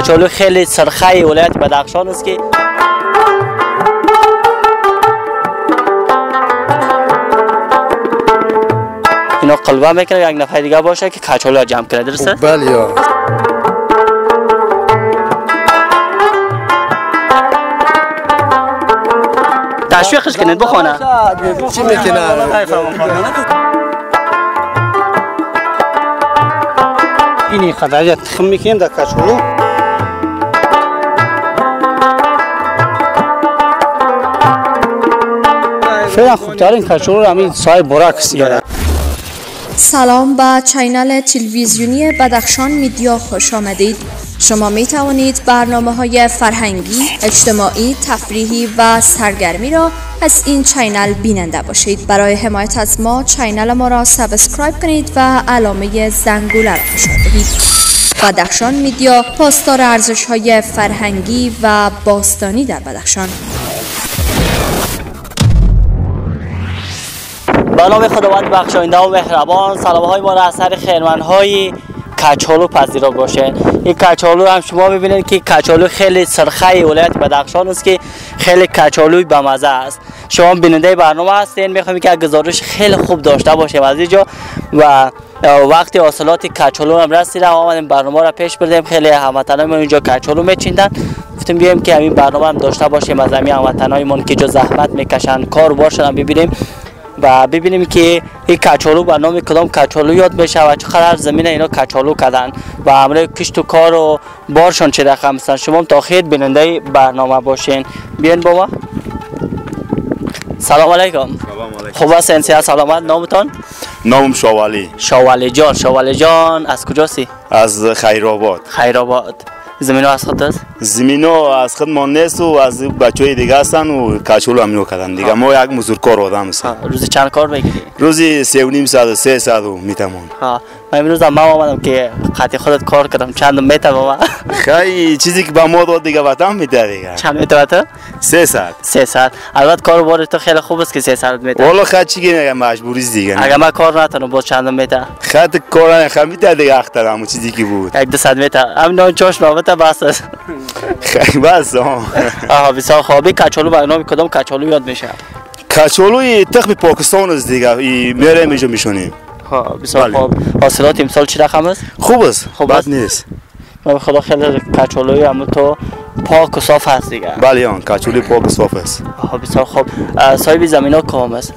کچالو خیلی سرخه ولایت بدخشان است که اینا قلبه میکنه. یک نفر دیگه باشه که کچالو جمع کنه، درسته؟ بله. تشویقش کنید بخونه چی میکنه. این خدایت تخم میکنیم در کچالو. فعلا خوبترین کچالو همین سای براکس داره. سلام به چینل تلویزیونی بدخشان میدیا خوش آمدید. شما می توانید برنامه های فرهنگی، اجتماعی، تفریحی و سرگرمی را از این چینل بیننده باشید. برای حمایت از ما چینل ما را سابسکرایب کنید و علامه زنگوله را فشار دهید. بدخشان میدیا پاسدار ارزش های فرهنگی و باستانی در بدخشان. به نام خداوند بخشاینده و مهربان، سلام های ما را از سر خیرمندهای کچالو پذیرا باشین. این کچالو هم شما میبینید که کچالو خیلی سرخه ولایت بدخشان است که خیلی کچالوی بامزه است. شما بیننده برنامه هستین، میخوام که گزارش خیلی خوب داشته باشیم از اینجا و وقتی حاصلات کچالو هم رسیده آمدیم برنامه را پیش بردیم. خیلی هموطنانمون اینجا کچالو میچیندن، گفتیم بیایم که همین برنامه هم داشته باشیم از همین هموطنانمون که جو زحمت میکشن کار باشن ببینیم و ببینیم که این کچالو به نام کدام کچالو یاد بشه و چقدر زمین اینا کچالو کردن و امروز کشت و کار و بارشان چه رقم هستن. شما هم تا خیر بیننده برنامه باشین. بیاین با ما. سلام علیکم. خوب هستین؟ صحت سلامت. نامتان؟ نامم شاوالی. شاوالی جان. شاوالی جان از کجاستی؟ از خیرآباد. خیرآباد. زمینو از خود است؟ زمینو از خود ما نیست و از بچه‌های دیگه هستن و کچالو همینو کردن دیگه. ما یک مزدورکار آدم هستیم. روزی چند کار می‌کنی؟ روزی 3.5 ساعت 3 ساعت می‌توانم. ها من امروز هم آمدم که خاطر خودت کار کردم چند می‌توانم. خیلی چیزی که با ما داد دیگه وطن می‌ده دیگه. چند می‌توانم؟ 3 ساعت. 3 ساعت. البته کار بار تو خیلی خوب است که 3 ساعت می‌توانم. والا خاطر چی نگم مجبوری دیگه. اگه ما کار نتونم با چند می‌توانم. خاطر کار نخم می‌ده دیگه اخترم چیزی که بود. 100 می‌توانم. همین چاش نوبت بس است. خیلی بس ها. آها بسیار خوبه. کچالو به نام کدام کچالو یاد میشه؟ کچالوی تخم پاکستان است دیگه. میره میجا میشونیم. ها بسیار خوب. حاصلات امسال چی رقم است؟ خوب است. خوب است نیست. ما خدا خیلی کچالوی هم تو پاک و صاف است دیگه. بله اون کچالوی پاک و صاف است. آها بسیار خوب. صاحب زمینا کام است؟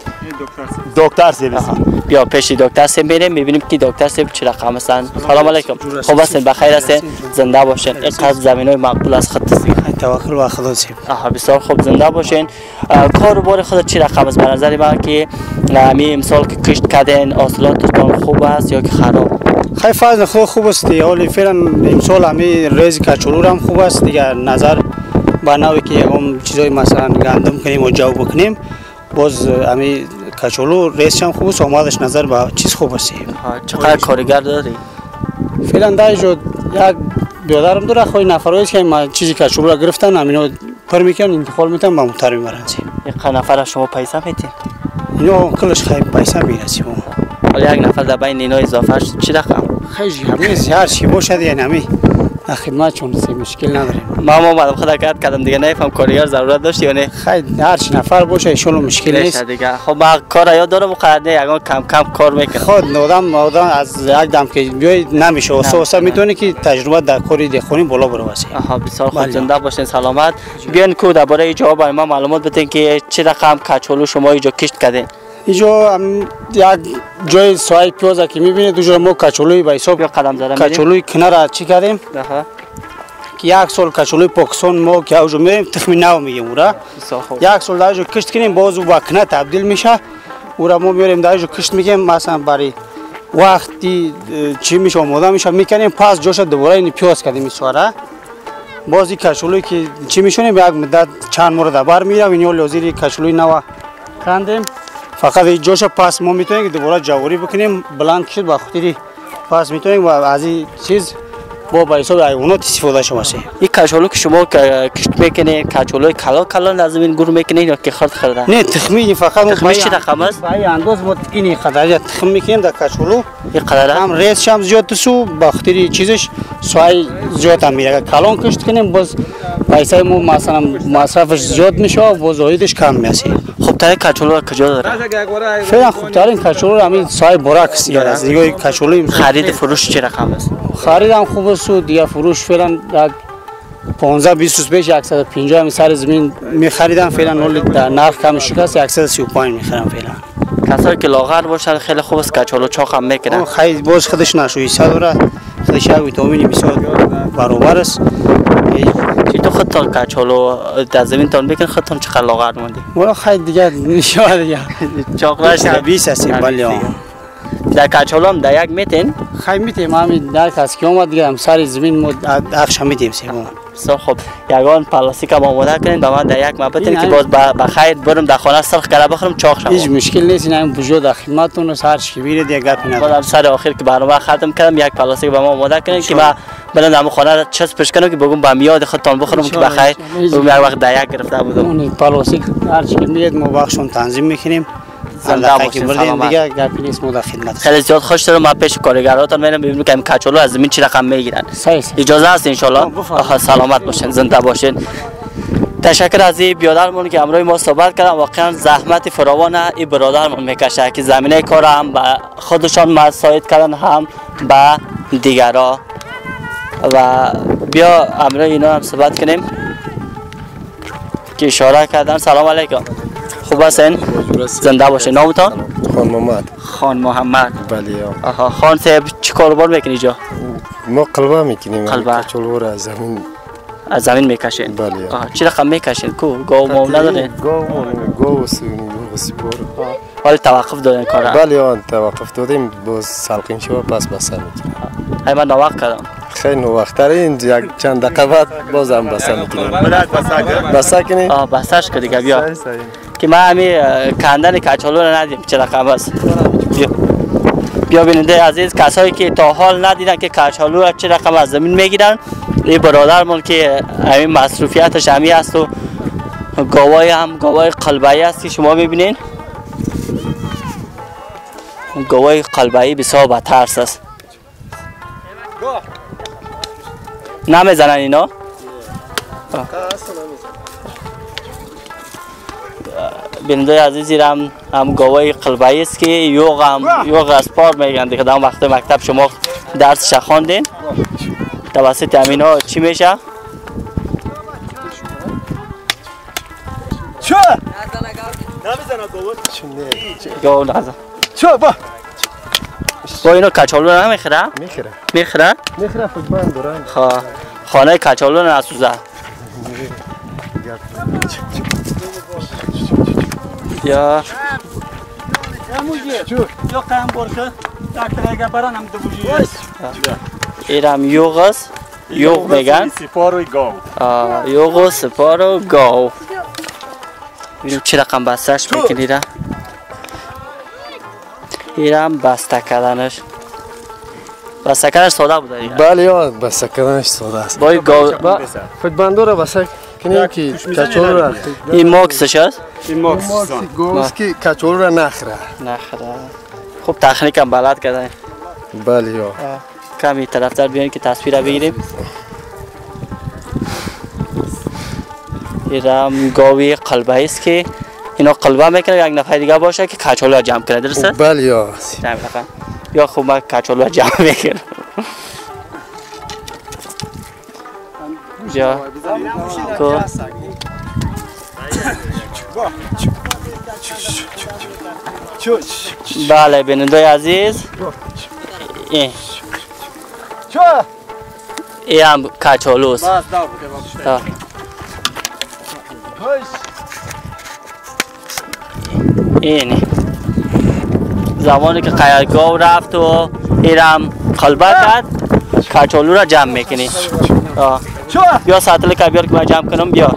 دکتر سیب است. بیا پیش دکتر سیب بریم میبینیم که دکتر سیب چه رقم هستند. سلام علیکم. خوب هستین؟ بخیر هستین؟ زنده باشین. این قسم زمینای معقول از خط است. توکل بر خدا سیب. آها بسیار خوب زنده باشین. کار و بار خود چه رقم است به نظر من که همین امسال که کشت کردین حاصلاتتون خوب است یا که خراب؟ خیلی فضل خود خوب است. حالی فعلا امسال همین ریز کچالو هم خوب است دیگه. نظر به نوعی که یکم چیزای مثلا گندم کنیم و جو بکنیم باز همین کچالو ریزش هم خوب است. آمادش نظر به چیز خوب است. چقدر کارگر داری؟ فعلا در شد یک بیادرم داره خواهی نفرهایی که این چیزی کچالو را گرفتن همینو پر میکنم انتقال میتونم به متر میبرند. یک نفر شما پیسه میتین؟ اینو کلش خیلی پیسه میرسیم. حالا یک نفر در بین اینا اضافه شد چی رقم؟ خیلی همیز هر چی باشد یعنی همی خدمت چون سه مشکل نداریم. ما اومدم خدا قد کردم دیگه. نفهم کاریار ضرورت داشت یا نه؟ خیلی هر چی نفر باشه ایشون مشکل نیست دیگه. خب ما کار یاد دارم مقدر یگان کم کم کار میکنه. خود آدم از یک دم که بیای نمیشه واسه میتونه که تجربه در کاری دخونی بالا برو واسه. آها بسیار خوب زنده باشین سلامت. بیان کو درباره جواب ما معلومات بدین که چه رقم کچالو شما اینجا کشت کردین. اینجا یک جای سوای پیازه که میبینید دوجا ما کچالوی به حساب قدم زدم کچالوی کنار چی کردیم که یک سال کچالوی پاکستان ما که اوجو میریم تخم نو میگیم اورا یک سال داجو کشت کنیم باز و کنه تبدیل میشه اورا ما میریم داجو کشت میگیم مثلا برای وقتی چی میشه آماده میشه میکنیم پس جوش دوباره این پیاز کردیم سوارا باز این کچالوی که چی میشونیم یک مدت چند مورد بار میره و اینو لوزیری کچالوی نو کندیم فقط جوش پس ما میتونیم که دوباره جواری بکنیم بلند کشید با خودی پس میتونیم و از این چیز با بایستاد اونا استفاده شما شه. این کچالو که شما کشت میکنه کچالوی کلا کلا از این گور میکنه یا که خرد خرده؟ نه تخمین فقط تخمین چه رقم است؟ برای انداز ما این قدر تخم میکنیم در کچالو این قدر هم ریسش هم زیاد سو باختری چیزش سوای زیاد هم میره. کلان کشت کنیم باز پیسای ما مثلا مصرفش زیاد میشه و زایدش کم میشه. خوبترین کچالو کجا داره؟ فعلا خوبترین کچالو همین سوای براکس یاد است. دیگه کچالو خرید فروش چه رقم است؟ خریدم خوب است و دیگه فروش فعلا 15 20 روز 150 هم سر زمین میخریدم فعلا نول در نرخ کم شکست 135 میخرم فعلا. کسایی که لاغر باشن خیلی خوب است کچالو چاق هم میکنن. خیلی باز خودش نشویی صدوره خودش ویتامین 20 برابر است. تو خود تا کچالو در زمین تان بکن خودتون چقدر لاغر موندی؟ والا خیلی دیگه نشا دیگه چاقلاش 20 هستیم ولی در کچالو هم در یک میتین؟ خیلی میتیم همین در کسی که اومد دیگه هم سر زمین ما اخش هم میتیم سیمون. بسیار خوب یگان پلاستیک هم آماده کنین به من در یک مبتین که باز بخیر برم در خانه سرخ کرده بخورم چاق شما. هیچ مشکل نیست این همین بوجود در خدمتتون است هر چی که بیرید یک گپی ندارم. باز هم سر آخر که برنامه ختم کردم یک پلاستیک به ما آماده کنین که من بلند همون خانه را چسب پیش کنم که بگم به میاد خودتان بخورم که بخیر بگم یک وقت در یک گرفته بودم. پلاستیک هر چی که میرید ما بخشون تنظیم میکنیم. خیلی زیاد خوش دارم ما پیش کارگراتون میرم ببینم که کچالو از زمین چی رقم میگیرن. اجازه هست ان شاءالله سلامت باشین زنده باشین. تشکر از این برادرمون که همراه ما صحبت کردن. واقعا زحمت فراوان این برادرمون میکشه که زمینه کار هم به خودشان مساعد کردن هم به دیگرا و بیا همراه اینا هم صحبت کنیم که اشاره کردن. سلام علیکم خوب هستین؟ زنده باشه. نامتان؟ خان محمد. خان محمد بله. آها خان صاحب چی کاروبار میکنی جا؟ ما قلبه میکنیم. قلبه کچالو را از زمین میکشین؟ بله. آها چی رقم میکشین؟ کو گاو مو ندارین؟ گاو سیبور. حالا توقف دادین کارا؟ بله آن توقف دادیم باز سلقین شو پس بسر میکنیم. ای من نوقت کردم. خیلی نوختر این یک چند دقیقه بعد بازم بسر میکنیم. بسر کنیم؟ آه بسرش که دیگه بیا. که ما همی کندن کچالو را ندیم چه رقم است. بیا بیننده عزیز کسایی که تا حال ندیدن که کچالو را چه رقم از زمین میگیرن این برادرمون که همین مصروفیتش همی است و گاوای هم گاوای قلبه‌ای است که شما میبینین گاوای قلبه‌ای بسیار بترس است نمیزنن اینا بیننده عزیزی هم گاوای قلبه‌ای است که یوغ اسپار میگن دیگه در وقت مکتب شما درسش خواندین توسط همینا چی میشه؟ چه؟ نمیزنه گاو چونه؟ گاو نزن چه با؟ با اینو کچالو نمیخوره؟ میخوره میخوره؟ میخوره فکرم دارم خانه کچالو نسوزه یا ایرم یوغ است یوغ میگن یوغ و سپار و گاو ببینیم چه رقم بستش میکن ایرم بسته کردنش ساده بوده بله یا بسته کردنش ساده است بایی گاو فتبندو را بسته کنیم که کچالو را این ماکسش هست؟ این ماکس گاوست که کچالو را نخره خب تخنیک هم بلد کردن بله یا کمی طرفتر بیاییم که تصویر را بگیریم ایرم گاوی قلبه است که اینا قلبه میکنه یک نفر دیگه باشه که کچالو را جمع کنه درسته؟ بله یا یا خب من کچالو را جمع میکنم یا تو بله بیننده عزیز این هم کچالو است اینه زمانی که قیرگاو رفت و ایرم قلبه کرد کچالو را جمع میکنی بیا سطل که بیار که من جمع کنم بیا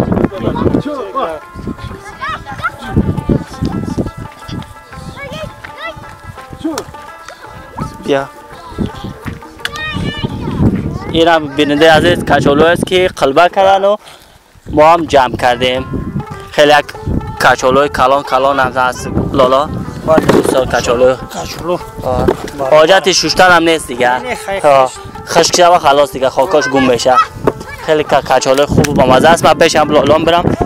بیا اینم بیننده عزیز کچولو است که قلبه کردن و ما هم جمع کردیم. خیلی کچولوی کلان کلان هم هست لالا. کچولو حاجت شوشتن هم نیست دیگه، خشک شد و خلاص دیگه، خاکاش گم بشه. خیلی کچولوی خوب با مزه است. من پیشم لالام برم.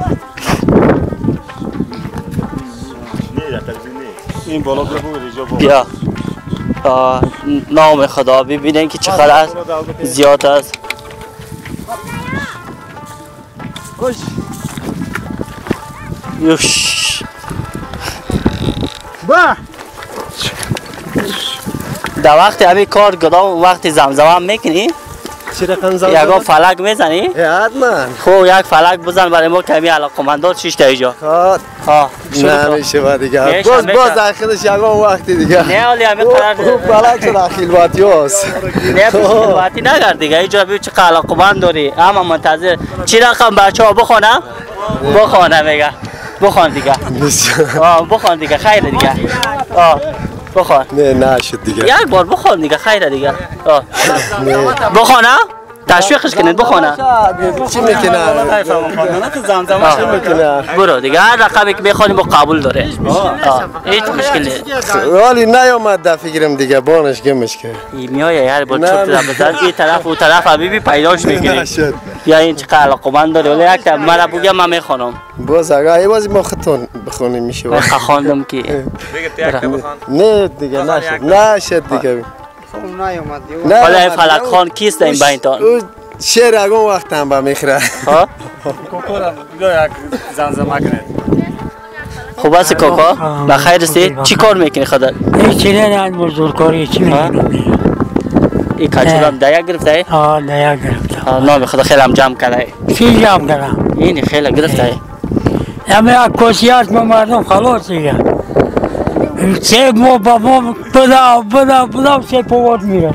این بالا بیا نام خدا ببینین که چقدر است، زیاد است. در وقت همین کار گدا وقت زمزمه میکنی؟ یکا فلک میزنی؟ حتما. خب یک فلک بزن برای ما کمی علاقمندان چیش تا اینجا. نه میشه با دیگه. باز اخیرش یکا وقتی دیگه. نه حالی همین قرار فلک شد اخیلواتی هست. نه اخیلواتی نگر دیگه. اینجا ببین چقدر علاقمند داری. اما منتظر چی رقم بچه ها بخونم؟ بخونم میگه. بخون دیگه. بخون دیگه خیره دیگه. بخون. نه نشد دیگه. یک بار بخون دیگه خیره دیگه. بخون ها؟ تشویقش کنید بخون ها. چی میکنه؟ زمزمه چی میکنه؟ برو دیگه هر رقمی که بخونیم با قبول داره. هیچ مشکلی نیست. ولی نیومد در فکرم دیگه بانش گمش کرد. میای هر بار چرت بزن این طرف اون طرف حبیبی پیداش میکنی. یا این چقدر علاقمند داره ولی یک مرا بگم من میخونم. باز اگه ای بازی ما خودتون بخونیم میشه. من خواندم که نه دیگه نشد دیگه. حالا فلک خان کیست این بینتان؟ او شعر اگه اون وقت هم بمیخره. کوکورا بگو یک زمزمه کنید. خوب هستی کوکا؟ بخیر هستی؟ چی کار میکنی خودت؟ هیچی نه نه مزدورکاری چی میکنم. این کچولو هم دایه گرفته؟ آه دایه گرفته. نام خدا خیلی هم جمع کرده. چی جمع کردم؟ اینی خیلی گرفته. همه یک کسی هست ما مردم خلاص دیگه. سه مو بابا بدم سه پواد میرسه.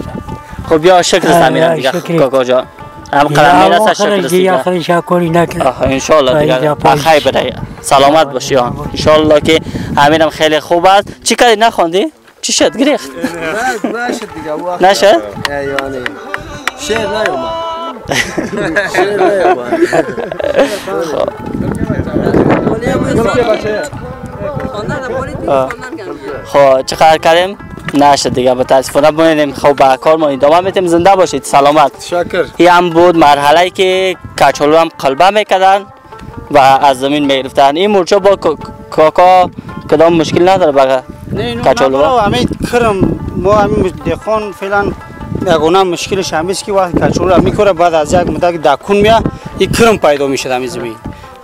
خب بیا شکر است میرم دیگه کاکا جا. هم قلم میرسه شکر است دیگه. آخر شکری نکنه. آخه ان شاء الله دیگه بخیر بدای. سلامت باشی ها. ان شاء الله که همینم خیلی خوب است. چی کاری نخوندی؟ چی شد گریخت؟ نشد دیگه. نشد؟ ایوانی. شعر نیومد. شعر نیومد. خب. خب چقدر کردیم؟ نشد دیگه متاسفانه ببینیم. خب به کار ما ادامه میدیم. زنده باشید سلامت. شکر. این هم بود مرحله که کچولو هم قلبه میکردن و از زمین میگرفتن. این مورچه با کاکا کدام مشکل نداره بگه کچولو ها؟ همین کرم ما همین دخان فعلا یکونه مشکلش همیست که وقت کچولو هم میکره بعد از یک مدت دکون میاد این کرم پیدا میشد همین زمین.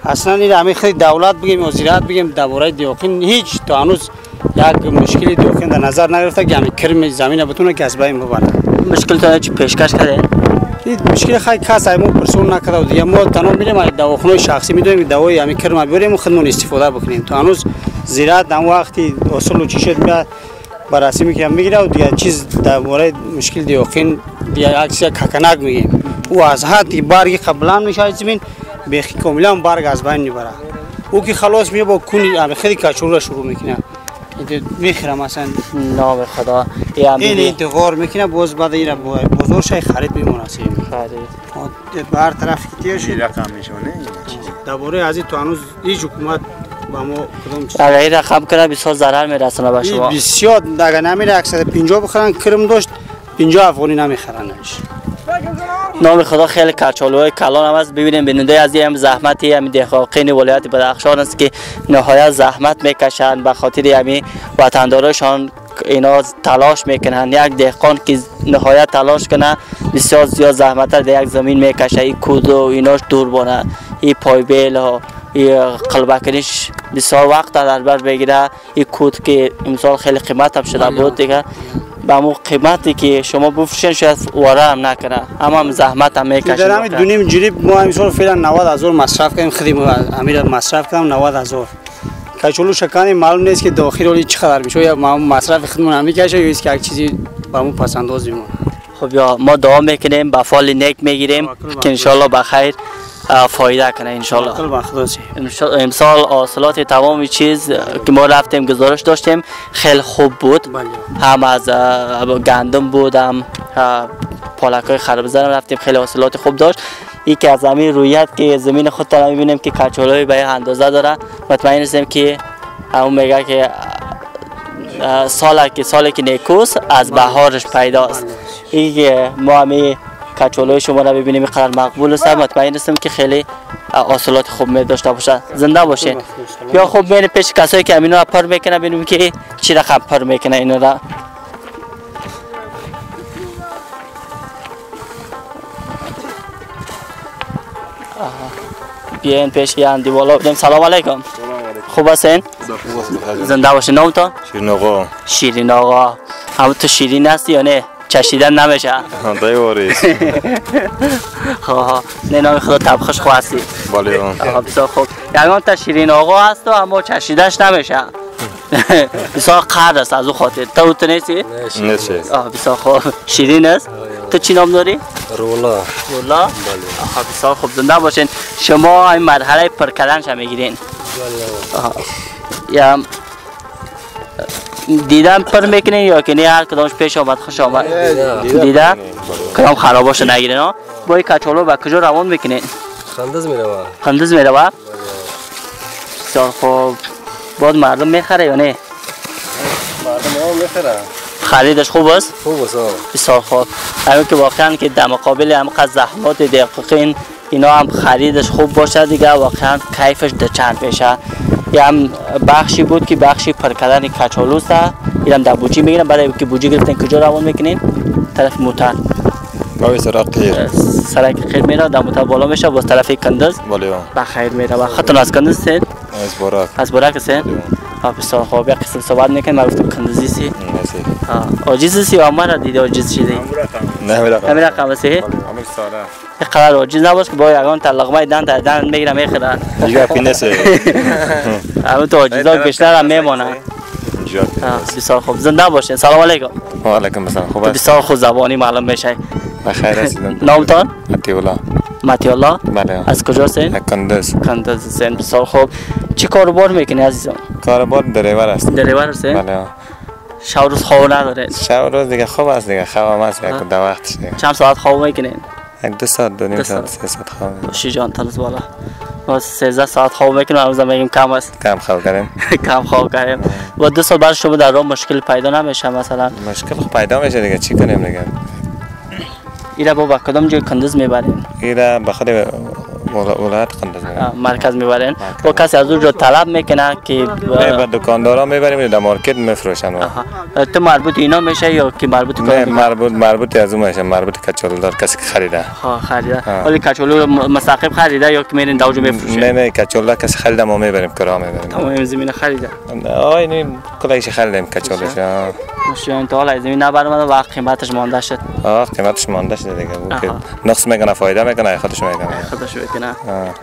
اصلا این همه خیلی دولت بگیم و زراعت بگیم درباره دیوکین هیچ تا هنوز یک مشکلی دیوکین در نظر نگرفته که همه کرم زمین بتونه که از بین ببره. مشکل تا چی پیشکش کرده؟ این مشکل خیلی کس ایمو پرسون نکرده و دیگه ما تنها میریم از دواخونه شخصی میدونیم که دوای همه کرم بیاریم و خودمون استفاده بکنیم. تا هنوز زراعت در وقتی اصول و چی شد میاد بررسی میکنیم میگیره و دیگه چیز درباره مشکل دیوکین دیگه عکس ککنک میگیم او از حد برگ قبلا میشه زمین بیخی کاملا برگ از بین میبره. او که خلاص میه با کونی خیلی کچولو شروع میکنه میخره مثلا نام خدا این انتقار میکنه باز بعد این بزرگ شای خرید میمونسه خرید بر طرف کتیش رقم میشونه درباره از این تو هنوز هیچ حکومت با ما کدام چیز اگه این رقم کنه بسیار ضرر میرسونه به شما. بسیار اگه نمیره اکثر 50 بخرن کرم داشت 50 افغانی نمیخرنش. نام خدا خیلی کچولوی کلان هم هست. ببینیم بیننده از هم زحمتی همین دهقاقین ولایت بدخشان است که نهایت زحمت میکشند به خاطر همین وطندارشان اینا تلاش میکنند. یک دهقان که نهایت تلاش کنه بسیار زیاد زحمت در یک زمین میکشه. این کود و ایناش دور بانه این پایبیل ها این قلبکنش بسیار وقت در بر بگیره. این کود که امسال خیلی قیمت هم شده بود دیگه به همون قیمتی که شما بفروشین شاید واره هم نکنه اما هم زحمت هم میکشیم. در همین دونیم جریب ما همیشون فعلا 90,000 مصرف کردیم. خیلی امیر مصرف کردم 90,000 کچولو شکنی معلوم نیست که داخل ولی چقدر میشه یا ما مصرف خودمون هم میکشه یا ایست که یک چیزی به همون پسنداز میمونه. خب یا ما دعا میکنیم به فال نیک میگیریم که انشالله بخیر فایده کنه. انشالله امسال حاصلات تمام چیز که ما رفتیم گزارش داشتیم خیلی خوب بود. هم از گندم بود هم پالک‌های خراب زدن رفتیم، خیلی حاصلات خوب داشت. یکی از زمین رویت که زمین خودت را می‌بینیم که کچولای به اندازه داره، مطمئن هستیم که اون میگه که سالی که نیکوس از بهارش پیداست. اینکه ما همی کچولای شما را ببینیم قرار مقبول است، مطمئن هستیم که خیلی حاصلات خوب می داشته باشه. زنده باشین. یا خب بین پیش کسایی که امینو پر میکنه ببینیم که چی رقم پر میکنه اینا را. بیاین پیش یان دیوالا بدیم. سلام علیکم. خوب هستین؟ زنده باشین. نام تو؟ شیرین آقا. شیرین آقا. هم تو شیرین هستی یا نه؟ چشیدن نمیشه. دای واری. ها نه نام خدا تبخش خو هستی. بله. آها بسیار خوب. یعنی تا شیرین آقا هست و اما چشیدش نمیشه. بسیار قد است از او خاطر. تو تو نیستی؟ نیستی. آها بسیار خوب. شیرین است. تو چی نام داری؟ رولا. رولا؟ بله. آها بسیار خوب. زنده باشین. شما این مرحله پرکلنش میگیرین. بله. یا دیدم پر میکنین یا که نه هر کدامش پیش آمد خوش آمد دیدم کدام خراب باشه نگیرین ها. با این کچولو به کجا روان میکنین؟ خندز میروا. خندز میروا؟ بسیار خوب. باید مردم میخره یا نه؟ مردم ها میخره. خریدش خوب است؟ خوب است ها. بسیار خوب. همین که واقعا که در مقابل هم قد زحمات دقیقین اینا هم خریدش خوب باشه دیگه واقعا کیفش در چند بشه. یه هم بخشی بود که بخشی پرکردن کچولوست. این هم در بوجی میگیرم. برای که بوجی گرفتن کجا روان میکنین؟ طرف موتر باوی سرق خیر. سرق خیر میره در موتر بالا میشه باز طرف کندز. بله بخیر میره. خطون از کندز سید؟ از براک. از براک سید؟ بسیار خوب. یک قسم صحبت میکنم. من گفتم کندزی سید؟ آجیز سید آمار را دیده آجیز شده؟ همه رقم سید؟ خبر آجیز نباش که با یکان تلقمه دن میگیرم میخیرم دیگه پینسه همون تو آجیزا بیشتر هم میمانم. بسیار خوب. زنده باشین. سلام علیکم. وعلیکم السلام. خوب است؟ بسیار خوب. زبانی معلوم میشه. بخیر هستین. نامتان؟ مطیعالله. مطیعالله؟ بله. از کجا هستین؟ کندز. کندز هستین. بسیار خوب. چی کاروبار میکنی عزیزم؟ کاروبار درایور است. درایور هستین؟ بله. شب روز خواب ندارید؟ شب روز دیگه خوب است دیگه. خوابم است یک دو وقتش دیگه. چند ساعت خواب میکنین؟ یک دو ساعت دو نیم ساعت سه ساعت خواب. باشی جان تلس بالا. ما 13 ساعت خواب میکنیم. امروز میگیم کم است. کم خواب کردیم. کم خواب کردیم. و دو ساعت بعد شما در راه مشکل پیدا نمیشه مثلا؟ مشکل پیدا میشه دیگه. چی کنیم دیگه؟ ایرا با کدام جای کندز میبرین؟ ایرا با خود ولایت کندز مرکز میبرین. و کسی از اونجا طلب میکنه که به دکاندارا میبریم در مارکت میفروشن. تو مربوط اینا میشه یا که مربوط کدام؟ مربوط از اون میشه. مربوط کچولو دار کسی که خریده. خریده. ولی کچولو مستقیم خریده یا که میرین داوجو میفروشین؟ نه کچولو کسی خریده ما میبریم کرا میبریم. تمام زمین خریده. این کلاش خریدیم کچولوش. مشون تو حالا زمین نبرم و قیمتش مانده شد. قیمتش مانده شد دیگه. نقص میکنه فایده میکنه خودش میکنه. خودش میکنه.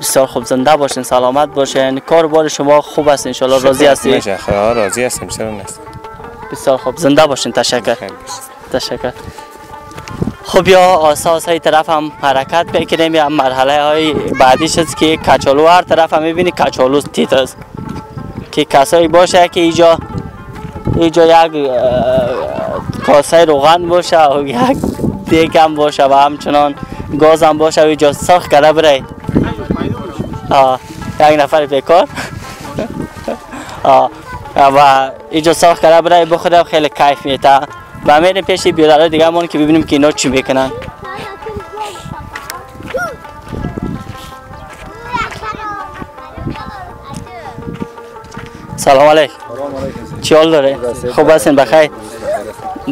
بسیار خوب. زنده باشین. سلامت باشین. کاربار شما خوب است ان شاء الله. راضی هستی؟ میشه. خدا راضی هستم چرا نه. بسیار خوب. زنده باشین. تشکر. تشکر. خب یا اساس های طرف هم حرکت بکنیم. یا مرحله های بعدیش است که کچولو هر طرف هم میبینی کچولو تیترز که کسایی باشه که اینجا یک کاسه روغن باشه و یک دیگ هم باشه و همچنان گاز هم باشه و اینجا ساخت کرده برای یک نفر پیکار و اینجا ساخت کرده برای بخوره و خیلی کیف میده و میریم پیش بیادرهای دیگه همون که ببینیم که اینا چی میکنن. سلام علیکم. چی حال داره؟ خوب هستین؟ بخیر.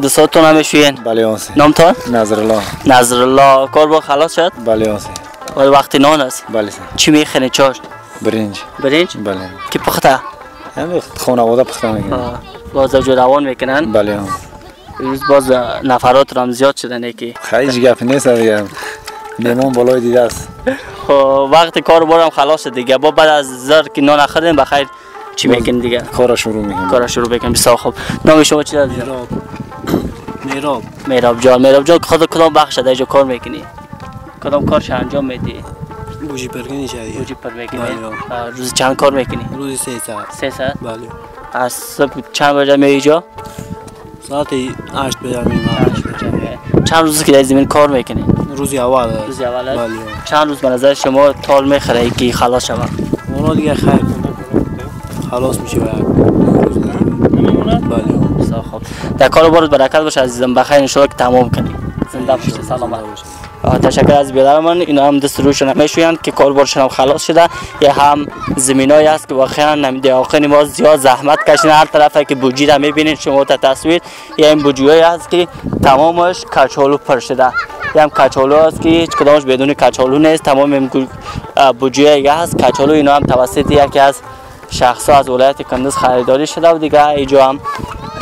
دوستاتون هم شوین؟ بله هستین. نامتان؟ نظرالله. نظرالله. کار با خلاص شد؟ بله هستین. ولی وقتی نان است؟ بله هستین. چی میخنه چاشت؟ برنج. برنج؟ بله. کی پخته؟ همه خانواده پخته میکنن. باز جو روان میکنن؟ بله هستین. روز باز نفرات هم زیاد شدن یکی؟ خیلی گپ نیست دیگه. میمون بالای دیده است. خب وقتی کار بارم خلاص شد دیگه. با بعد از زر که نان خوردیم بخیر چی میکنین دیگه؟ کارا شروع میکنیم. کارا شروع بکنیم. بسیار خوب. نام شما چی هست؟ میراب. میراب. میراب جان. میراب جان خود کدام بخش دایجا کار میکنی؟ کدام کارش انجام میدی؟ بوجی پرگنی شدی. بوجی پر میکنی. روز چند کار میکنی؟ روز 3 ساعت. 3 ساعت؟ بله. از صبح چند بجا میای اینجا؟ ساعت 8 بجا میام. 8 بجا میام. چند روزی که در زمین کار میکنید؟ روزی اول بله. چند روز به نظر شما طال میخوره که خلاص شوم؟ اونا دیگه خیر خلاص میشه بعد روز بله. بسیار خوب، در کار بارت برکت باشه عزیزم، بخیر ان شاءالله که تمام کنی، زنده باشی، سلامت باشی. تشکر از بیادر من، اینا هم دست روشون میشویند که کاربارشون هم خلاص شده، یه هم زمینایی است که واقعا نمیدیاقین ما زیاد زحمت کشیدن، هر طرفی که بوجی را میبینید شما تا تصویر، یه این بوجیایی است که تمامش کچالو پر شده، یه هم کچالو است که هیچ کدامش بدون کچالو نیست، تمام این بوجیایی هست کچالو، اینا هم توسط یکی از شخصا از ولایت کندز خریداری شده و دیگه اینجا هم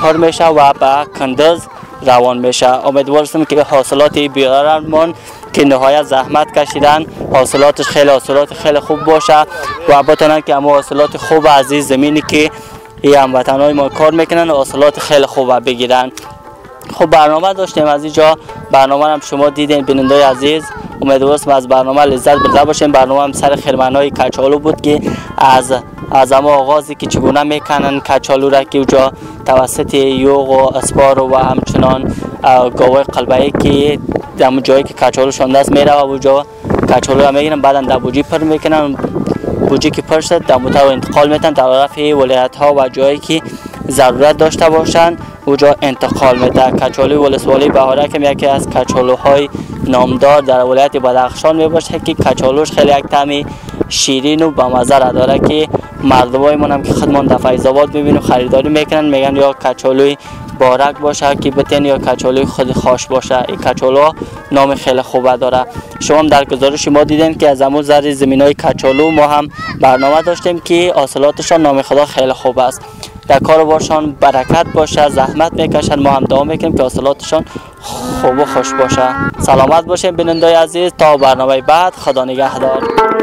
پر میشه و به کندز روان میشه. امیدوارم که حاصلات بیارمون که نهایت زحمت کشیدن حاصلاتش خیلی حاصلات خیلی خوب باشه و بتونن که اما حاصلات خوب از این زمینی که هموطنای ما کار میکنن حاصلات خیلی خوب بگیرن. خب برنامه داشتیم از اینجا، برنامه هم شما دیدین بینندای عزیز، امیدوارم از برنامه لذت برده باشین. برنامه هم سر خرمنای کچالو بود که از اما آغازی که چگونه میکنن کچالو را که اونجا توسط یوغ و اسپار و همچنان گاوه قلبه‌ای که در جایی که کچالو شانده است میره و اونجا کچالو را میگیرن، بعدا در بوجی پر میکنن، بوجی که پر شد در متو انتقال میتن طرف ولایت ها و جایی که ضرورت داشته باشند اونجا انتقال میده. کچالو ولسوالی بهارک یکی از کچالوهای نامدار در ولایت بدخشان میباشه که کچالوش خیلی یک طعم شیرین و بامزه داره که مردمای ما هم که خودمون در فیض‌آباد میبینیم خریداری میکنن، میگن یا کچالوی بارک باشه که بتن یا کچالوی خود خاص باشه. این کچالو نام خیلی خوبه داره. شما هم در گزارش ما دیدین که از امو زر زمینای کچالو ما هم برنامه داشتیم که حاصلاتشان نام خدا خیلی خوب است، در کار باشان برکت باشه، زحمت میکشن، ما هم دعا میکنیم که حاصلاتشان خوب و خوش باشه. سلامت باشین بینندای عزیز، تا برنامه بعد، خدا نگهدار.